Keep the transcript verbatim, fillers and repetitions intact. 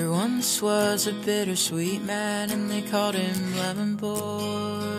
There once was a bittersweet man, and they called him Lemon Boy.